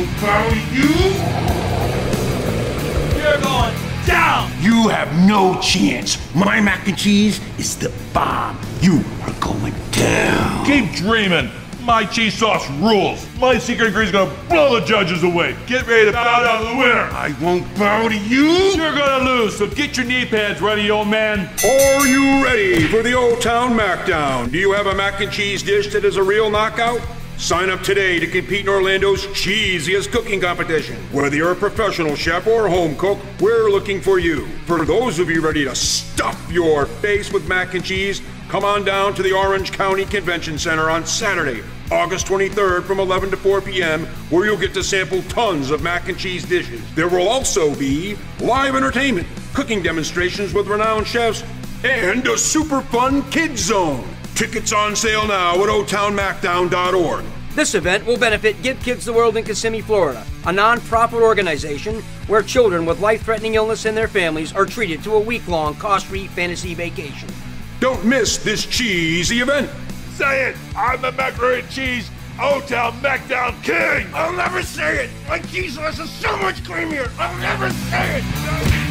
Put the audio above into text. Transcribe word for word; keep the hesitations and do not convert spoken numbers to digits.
will bury you. You're going down. You have no chance. My mac and cheese is the bomb. You are going down. Keep dreaming. My cheese sauce rules. My secret ingredient is gonna blow the judges away. Get ready to bow down to the winner. I won't bow to you. You're gonna lose, so get your knee pads ready, old man. Are you ready for the Old Town Macdown? Do you have a mac and cheese dish that is a real knockout? Sign up today to compete in Orlando's cheesiest cooking competition. Whether you're a professional chef or a home cook, we're looking for you. For those of you ready to stuff your face with mac and cheese, come on down to the Orange County Convention Center on Saturday, August twenty-third from eleven to four p m, where you'll get to sample tons of mac and cheese dishes. There will also be live entertainment, cooking demonstrations with renowned chefs, and a super fun KidZone. Tickets on sale now at old town macdown dot org. This event will benefit Give Kids the World in Kissimmee, Florida, a nonprofit organization where children with life-threatening illness and their families are treated to a week-long cost-free fantasy vacation. Don't miss this cheesy event. Say it. I'm the macaroni and cheese Old Town Macdown king. I'll never say it. My cheese sauce is so much creamier. I'll never say it.